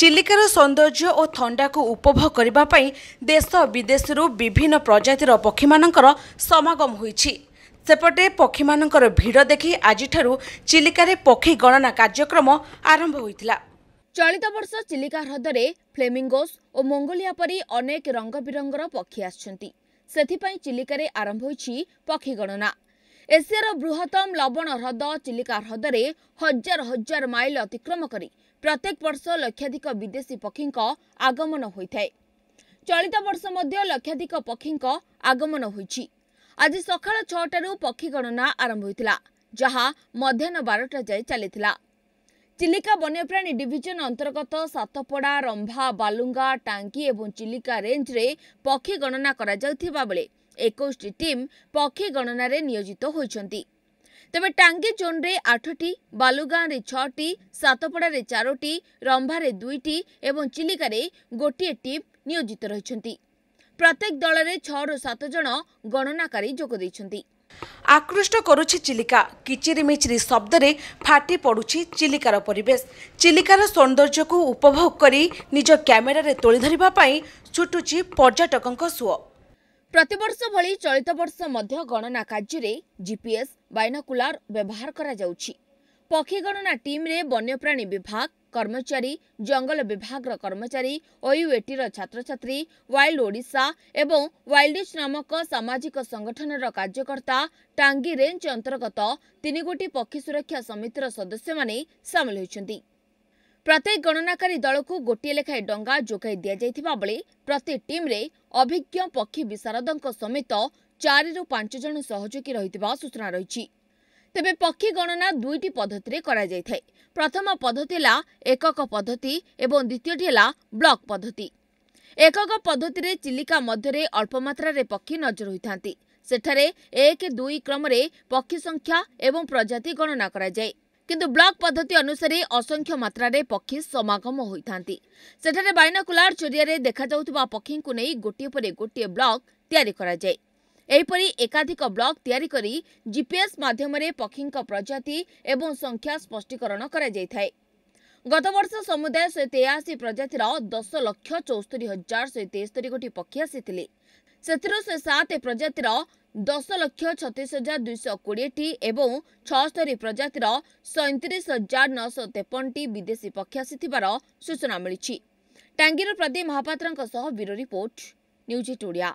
चिलिकार सौंदर्य और थंडा को उपभोग करने देश विदेश विभिन्न प्रजातिर पक्षी मानकर समागम होईछि। सेपटे पक्षी मानकर भीड़ देखि आज चिलिकार पक्षी गणना कार्यक्रम आरंभ होइतिला। चलित वर्ष चिलिका हृदय फ्लेमिंगोस और मंगोलिया परी अनेक रंग बिरंगर पक्षी आछंती। सेथिपई चिलिकार आरंभ होईछि पक्षी गणना। एशियार बृहत्तम लवण ह्रद चिलिका ह्रदे हजार हजार माइल अतिक्रम करी प्रत्येक वर्ष लक्षाधिक विदेशी पक्षी आगमन होता है। चलित वर्ष मध्य लक्षाधिक पक्षी आगमन होती। आज सकाल 6 पक्षी गणना आरंभ होता जहाँ मध्याह्न 12 जाए चली। चिलिका वन्यप्राणी डिविजन अंतर्गत सातपड़ा रंभा बालुंगा टांगी एवं चिलिका रेंज रे पक्षी गणना कर 21 टीम पक्षी गणन में नियोजित होती। तेबे टांगी जोन रे 8 बालुगां रे 6, सातपड़ा रे 4, रंभा रे 2 एवं चिलिका रे 1 टीम नियोजित रहिछंती। प्रत्येक दल रे 6 ରୁ 7 जन गणनाकारी जोग दैछंती। आकृष्ट करुछि चिलिका। किचिरिमिचिरि शब्द रे फाटी पडुछि चिलिकार परिवेश। चिलिकार सौंदर्य को उपभोग करी निज कैमेरा रे तोली धरिबा पई छुटुछि पर्यटकक सुओ। प्रतिवर्ष भली चलित वर्ष मध्य गणना कार्य जीपीएस बाइनोकुलर व्यवहार करा जाउछि। पक्षी गणना टीम रे वन्यप्राणी विभाग कर्मचारी जंगल विभाग कर्मचारी ओयूएटी छात्र छात्री वाइल्ड ओडिशा एवं वाइल्डिश नामक सामाजिक संगठन रा कार्यकर्ता टांगी रेंज अंतर्गत 3 पक्षी सुरक्षा समितिर सदस्य माने सामिल होइछंती। प्रत्येक गणनाकारी दल को 1 लेखाएं डंगा जोगाई दि जाता बेले प्रति टीम रे अभिज्ञ पक्षी विशारद समेत 4 ରୁ 5 जन सहयोगी रही सूचना रही। तेबे पक्षी गणना 2 पद्धति कराई। प्रथम पद्धति है एकक पद्धति एवं द्वितीय है ब्लॉक पद्धति। एकक पद्धति रे चिलिका मध्य अल्प मात्रा पक्षी नजर होती। सेठारे 1-2 क्रम पक्षी संख्या एवं प्रजाति गणना कराए। किंतु ब्लॉक पद्धति अनुसार असंख्य मात्रा रे पक्षी समागम होती। सेठारे बाइनोकुलर जरिया देखा जाउतबा पक्षी को नहीं 1 ପରେ 1 ब्लॉक तैयारी करा जाए। एहिपरि एकाधिक ब्लॉक तैयारी करी जीपीएस माध्यम रे पक्षी प्रजाति एवं संख्या स्पष्टीकरण करा जाय थाए। गत वर्ष समुदाय 183 प्रजातिर 10,74,073 पक्षी आसीथिले। सेथिरु 7 प्रजातिर 10,36,220 एवं 76 प्रजातिर 37,953 विदेशी पक्षी आसीथिबार सूचना मिली। टांगीर प्रदीप महापात्रଙ୍କ ସହ ବ୍ୟୁରୋ ରିପୋର୍ଟ ନ୍ୟୁଜ୍ 8 ଓଡ଼ିଆ।